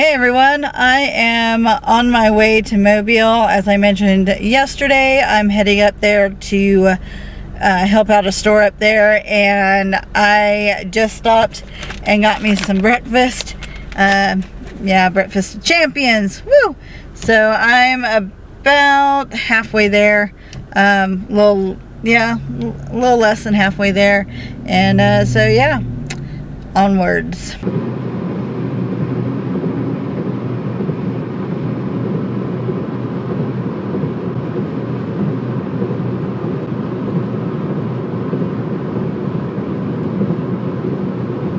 Hey everyone, I am on my way to Mobile. As I mentioned yesterday, I'm heading up there to help out a store up there, and I just stopped and got me some breakfast. Yeah, breakfast champions, woo! So I'm about halfway there, a little less than halfway there, and so yeah, onwards.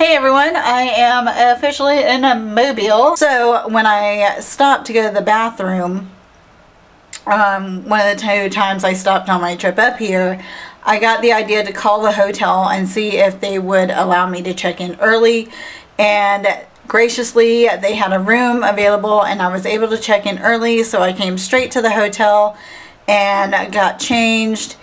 Hey everyone, I am officially in Mobile. So when I stopped to go to the bathroom, one of the two times I stopped on my trip up here, I got the idea to call the hotel and see if they would allow me to check in early, and graciously they had a room available and I was able to check in early, so I came straight to the hotel and got changed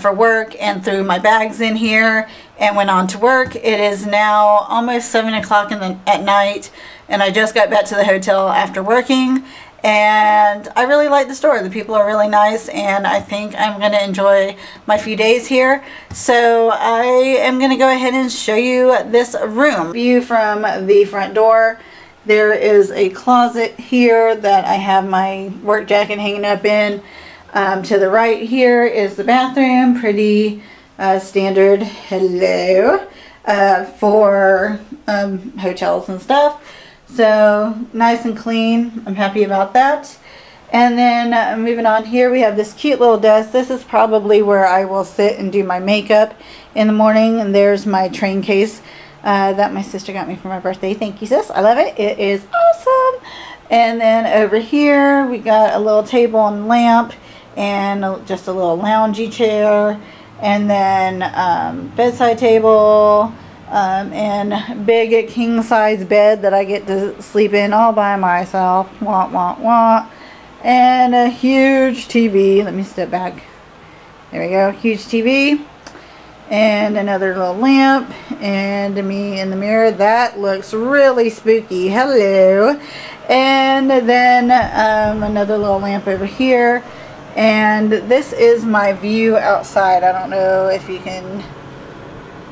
for work and threw my bags in here and went on to work. It is now almost 7 o'clock at night, and I just got back to the hotel after working, and I really like the store. The people are really nice, and I think I'm gonna enjoy my few days here. So I am gonna go ahead and show you this room. View from the front door. There is a closet here that I have my work jacket hanging up in. To the right here is the bathroom, pretty standard, hello, for hotels and stuff. So nice and clean, I'm happy about that. And then moving on here, we have this cute little desk. This is probably where I will sit and do my makeup in the morning. And there's my train case that my sister got me for my birthday. Thank you, sis, I love it, it is awesome. And then over here we got a little table and lamp, and just a little loungy chair, and then bedside table, and big king size bed that I get to sleep in all by myself, wah wah wah, and a huge TV. Let me step back, there we go, huge TV, and another little lamp, and me in the mirror, that looks really spooky, hello. And then another little lamp over here. And this is my view outside. I don't know if you can,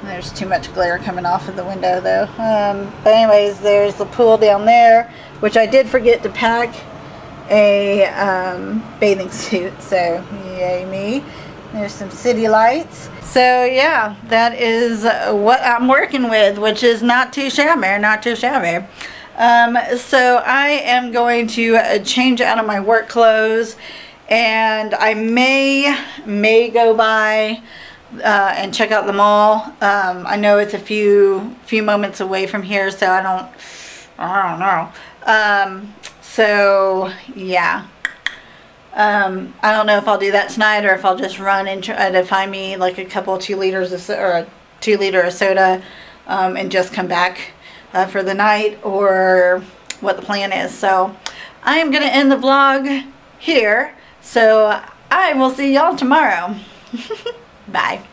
there's too much glare coming off of the window though. But anyways, there's the pool down there, which I did forget to pack a bathing suit, so yay me. There's some city lights. So yeah, that is what I'm working with, which is not too shabby, not too shabby. So I am going to change out of my work clothes, and I may go by and check out the mall. I know it's a few moments away from here, so I don't know. So yeah, I don't know if I'll do that tonight or if I'll just run and try to find me like a couple 2 liters of or a 2 liter of soda, and just come back for the night, or what the plan is. So I am gonna end the vlog here. So I will see y'all tomorrow. Bye.